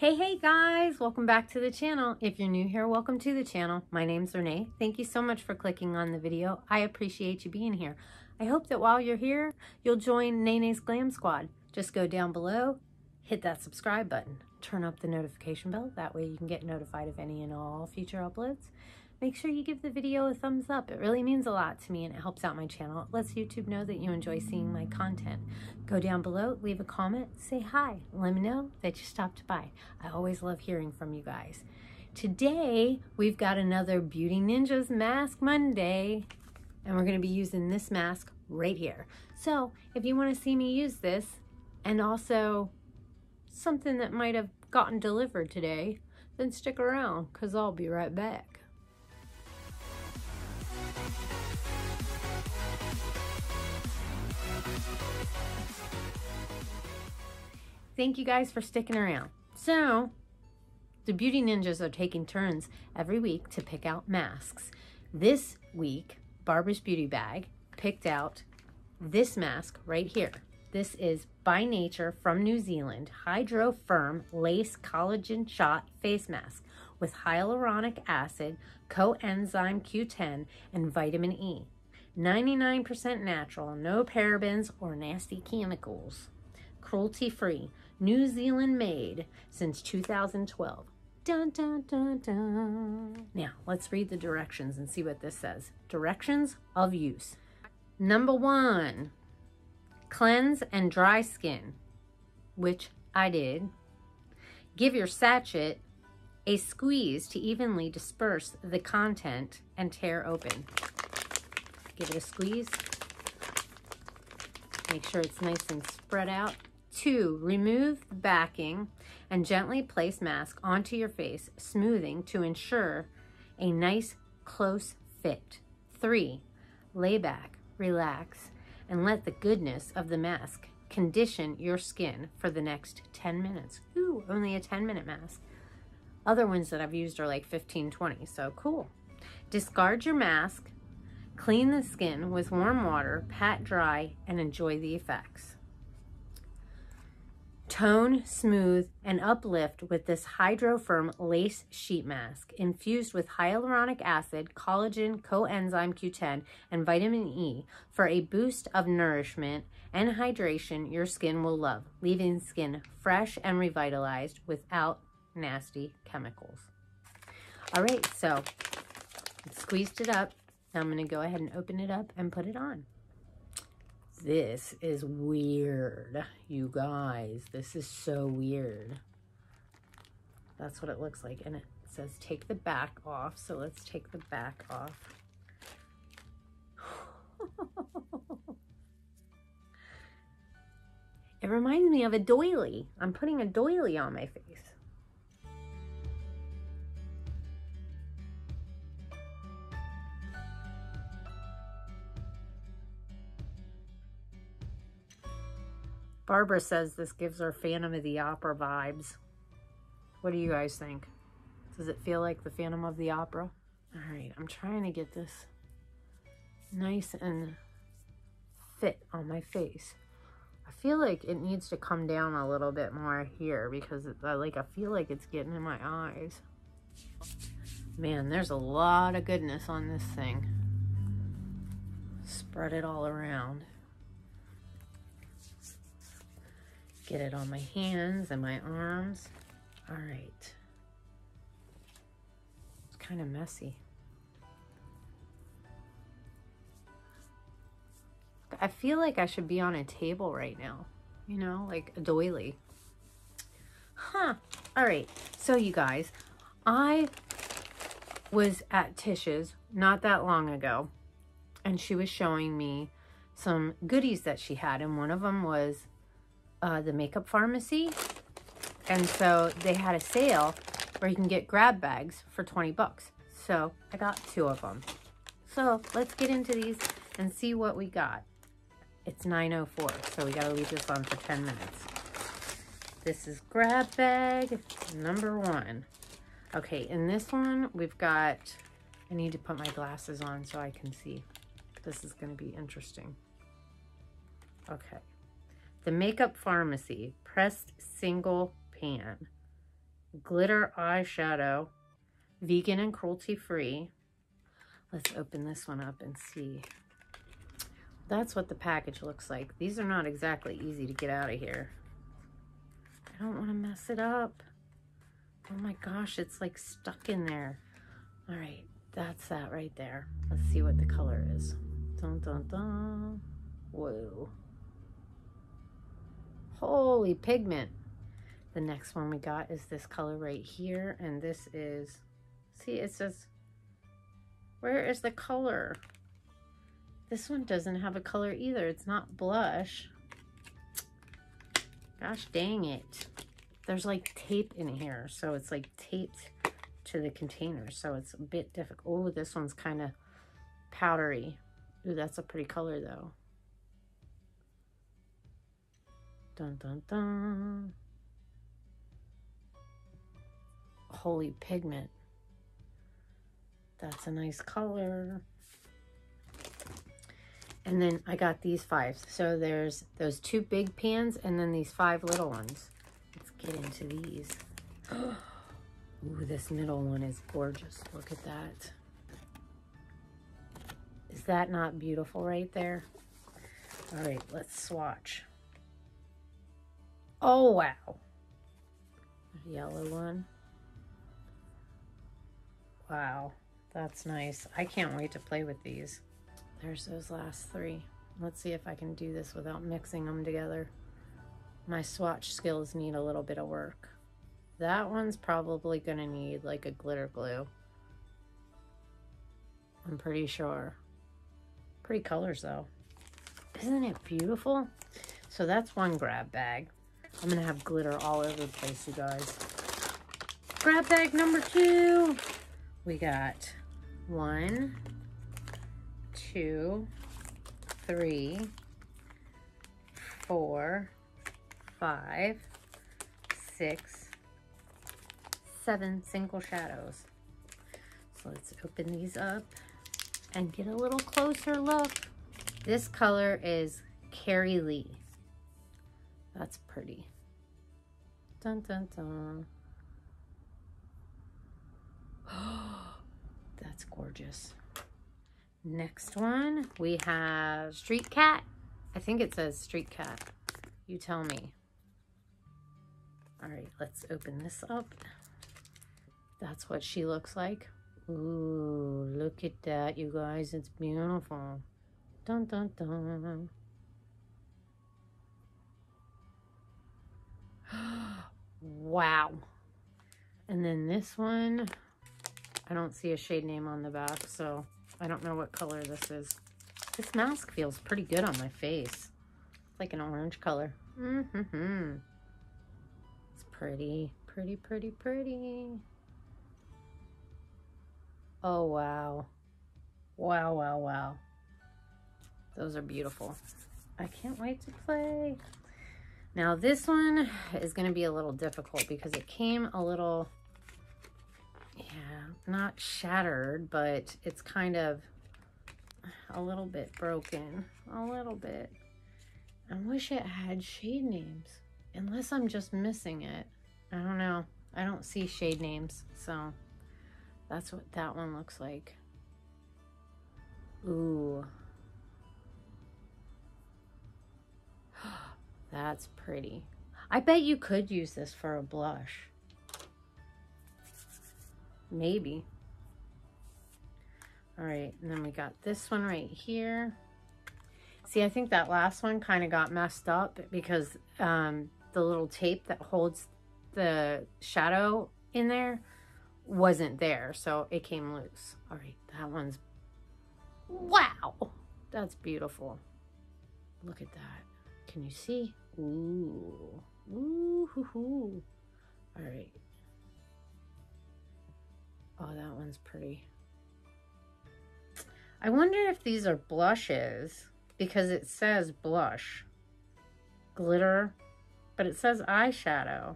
Hey guys, welcome back to the channel. If you're new here, welcome to the channel. My name's Renee. Thank you so much for clicking on the video. I appreciate you being here. I hope that while you're here, you'll join Renee's Glam Squad. Just go down below, hit that subscribe button, turn up the notification bell. That way you can get notified of any and all future uploads. Make sure you give the video a thumbs up. It really means a lot to me and it helps out my channel. It lets YouTube know that you enjoy seeing my content. Go down below, leave a comment, say hi. Let me know that you stopped by. I always love hearing from you guys. Today, we've got another Beauty Ninjas Mask Monday. And we're gonna be using this mask right here. So if you wanna see me use this and also something that might have gotten delivered today, then stick around, cause I'll be right back. Thank you guys for sticking around. So, the Beauty Ninjas are taking turns every week to pick out masks. This week, Barbara's Beauty Bag picked out this mask right here. This is By Nature from New Zealand HydroFirm Lace Collagen Shot Face Mask with hyaluronic acid, coenzyme Q10, and vitamin E. 99% natural, no parabens or nasty chemicals. Cruelty-free, New Zealand made since 2012. Dun, dun, dun, dun. Now, let's read the directions and see what this says. Directions of use. Number 1, cleanse and dry skin, which I did. Give your sachet a squeeze to evenly disperse the content and tear open. Give it a squeeze. Make sure it's nice and spread out. 2, remove the backing and gently place mask onto your face, smoothing to ensure a nice close fit. 3, lay back, relax, and let the goodness of the mask condition your skin for the next 10 minutes. Ooh, only a 10-minute mask. Other ones that I've used are like 15, 20, so cool. Discard your mask, clean the skin with warm water, pat dry, and enjoy the effects. Tone, smooth, and uplift with this HydroFirm Lace Sheet Mask, infused with hyaluronic acid, collagen, coenzyme Q10, and vitamin E for a boost of nourishment and hydration your skin will love, leaving skin fresh and revitalized without nasty chemicals. All right, so I've squeezed it up. Now I'm gonna go ahead and open it up and put it on. This is weird, you guys. This is so weird. That's what it looks like. And it says take the back off. So let's take the back off. It reminds me of a doily. I'm putting a doily on my face. Barbara says this gives her Phantom of the Opera vibes. What do you guys think? Does it feel like the Phantom of the Opera? All right, I'm trying to get this nice and fit on my face. I feel like it needs to come down a little bit more here because I feel like it's getting in my eyes. Man, there's a lot of goodness on this thing. Spread it all around. Get it on my hands and my arms. All right. It's kind of messy. I feel like I should be on a table right now, you know, like a doily. Huh. All right. So you guys, I was at Tish's not that long ago, and she was showing me some goodies that she had, and one of them was the Makeup Pharmacy, and so they had a sale where you can get grab bags for 20 bucks. So I got 2 of them. So let's get into these and see what we got. It's 9:04, so we gotta leave this on for 10 minutes. This is grab bag number 1. Okay, in this one we've got, I need to put my glasses on so I can see. This is gonna be interesting. Okay. The Makeup Pharmacy Pressed Single Pan. glitter eyeshadow, vegan and cruelty free. Let's open this one up and see. That's what the package looks like. These are not exactly easy to get out of here. I don't want to mess it up. Oh my gosh, it's like stuck in there. All right, that's that right there. Let's see what the color is. Dun, dun, dun. Whoa. Holy pigment. The next one we got is this color right here. And this is, see, it says, where is the color? This one doesn't have a color either. It's not blush. Gosh dang it. There's like tape in here. So it's like taped to the container. So it's a bit difficult. Oh, this one's kind of powdery. Ooh, that's a pretty color though. Dun dun dun. Holy pigment. That's a nice color. And then I got these 5. So there's those 2 big pans and then these 5 little ones. Let's get into these. Ooh, this middle one is gorgeous. Look at that. Is that not beautiful right there? All right, let's swatch. Oh, wow. The yellow one. Wow, that's nice. I can't wait to play with these. There's those last 3. Let's see if I can do this without mixing them together. My swatch skills need a little bit of work. That one's probably gonna need like a glitter glue. I'm pretty sure. Pretty colors though. Isn't it beautiful? So that's one grab bag. I'm gonna have glitter all over the place, you guys. Grab bag number 2. We got 1, 2, 3, 4, 5, 6, 7 single shadows. So let's open these up and get a little closer look. This color is Carrie Lee. That's pretty. Dun dun dun. Oh, that's gorgeous. Next one, we have Street Cat. I think it says Street Cat. You tell me. All right, let's open this up. That's what she looks like. Ooh, look at that, you guys. It's beautiful. Dun, dun, dun. Wow. And then this one, I don't see a shade name on the back, so I don't know what color this is. This mask feels pretty good on my face. It's like an orange color. Mm-hmm-hmm. It's pretty, pretty, pretty, pretty. Oh, wow. Wow, wow, wow. Those are beautiful. I can't wait to play. Now, this one is going to be a little difficult because it came a little... yeah, not shattered, but it's kind of a little bit broken, a little bit. I wish it had shade names, unless I'm just missing it. I don't know. I don't see shade names, so that's what that one looks like. Ooh. That's pretty. I bet you could use this for a blush. Maybe. All right, and then we got this one right here. See, I think that last one kind of got messed up because the little tape that holds the shadow in there wasn't there, so it came loose. All right, that one's... wow! That's beautiful. Look at that. Can you see? Ooh. Ooh, hoo, hoo. All right. Oh, that one's pretty. I wonder if these are blushes because it says blush, glitter, but it says eyeshadow.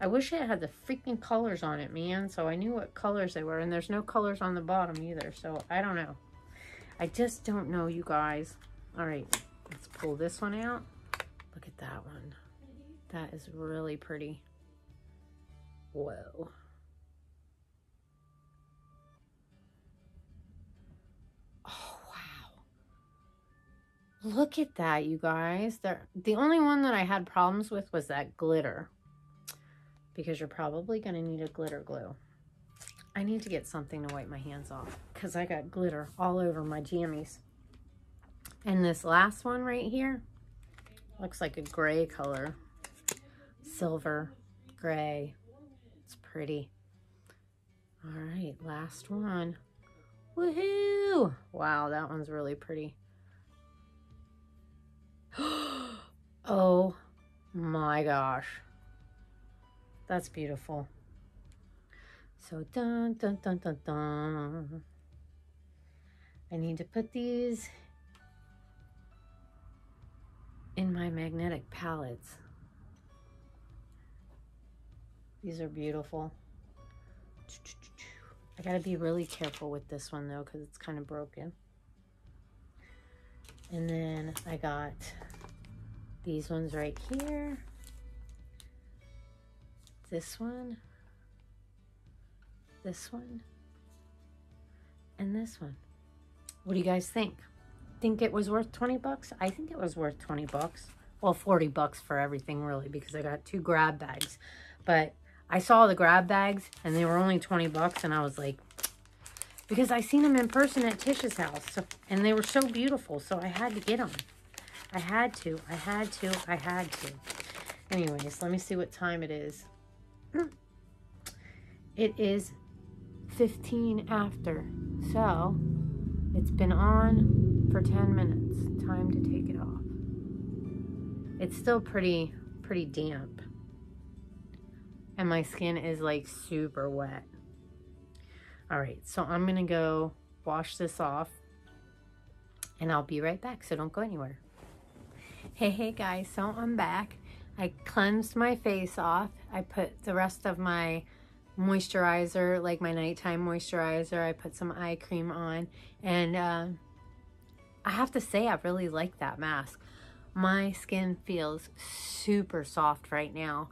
I wish it had the freaking colors on it, man, so I knew what colors they were, and there's no colors on the bottom either, so I don't know. I just don't know, you guys. All right, let's pull this one out. Look at that one. That is really pretty. Whoa. Oh, wow. Look at that, you guys. The only one that I had problems with was that glitter, because you're probably going to need a glitter glue. I need to get something to wipe my hands off because I got glitter all over my jammies. And this last one right here looks like a gray color. Silver, gray. It's pretty. All right, last one. Woohoo! Wow, that one's really pretty. Oh my gosh. That's beautiful. So dun dun dun dun dun. I need to put these in my magnetic palettes. These are beautiful. I gotta be really careful with this one though, because it's kind of broken. And then I got these ones right here. This one, this one, and this one. What do you guys think? Think it was worth 20 bucks? I think it was worth 20 bucks. Well, 40 bucks for everything really, because I got two grab bags. But I saw the grab bags and they were only 20 bucks and I was like, because I seen them in person at Tish's house and they were so beautiful. So I had to get them. I had to. Anyways, let me see what time it is. It is 15 after. So it's been on for 10 minutes. Time to take it off. It's still pretty damp. And my skin is like super wet. All right, so I'm going to go wash this off and I'll be right back. So don't go anywhere. Hey guys, so I'm back. I cleansed my face off. I put the rest of my moisturizer, like my nighttime moisturizer. I put some eye cream on. And I have to say, I really like that mask. My skin feels super soft right now.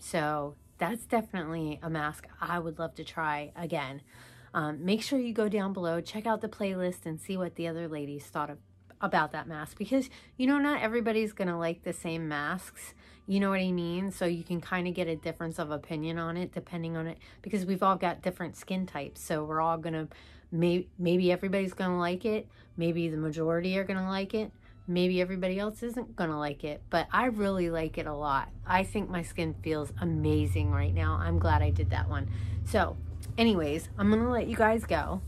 So that's definitely a mask I would love to try again. Make sure you go down below, check out the playlist and see what the other ladies thought about that mask, because you know, not everybody's gonna like the same masks, you know what I mean? So you can kind of get a difference of opinion on it depending on it, because we've all got different skin types. So we're all gonna, maybe everybody's gonna like it. Maybe the majority are gonna like it. Maybe everybody else isn't gonna like it, but I really like it a lot. I think my skin feels amazing right now. I'm glad I did that one. So anyways, I'm gonna let you guys go.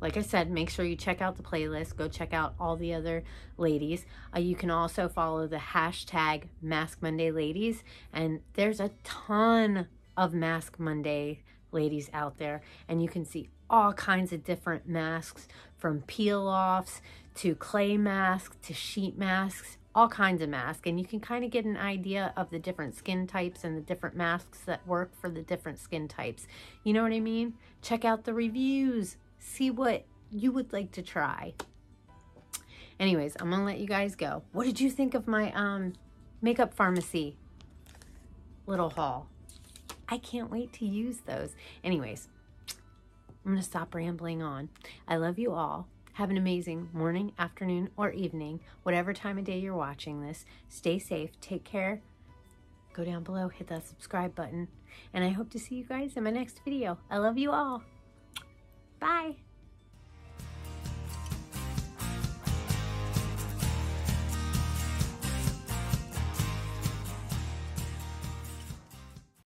Like I said, make sure you check out the playlist. Go check out all the other ladies. You can also follow the hashtag Mask Monday Ladies. And there's a ton of Mask Monday ladies out there. And you can see all kinds of different masks, from peel-offs to clay masks to sheet masks, all kinds of masks. And you can kind of get an idea of the different skin types and the different masks that work for the different skin types. You know what I mean? Check out the reviews. See what you would like to try. Anyways, I'm gonna let you guys go. What did you think of my Makeup Pharmacy little haul? I can't wait to use those. Anyways, I'm gonna stop rambling on. I love you all. Have an amazing morning, afternoon, or evening, whatever time of day you're watching this. Stay safe, take care. Go down below, hit that subscribe button. And I hope to see you guys in my next video. I love you all. Bye.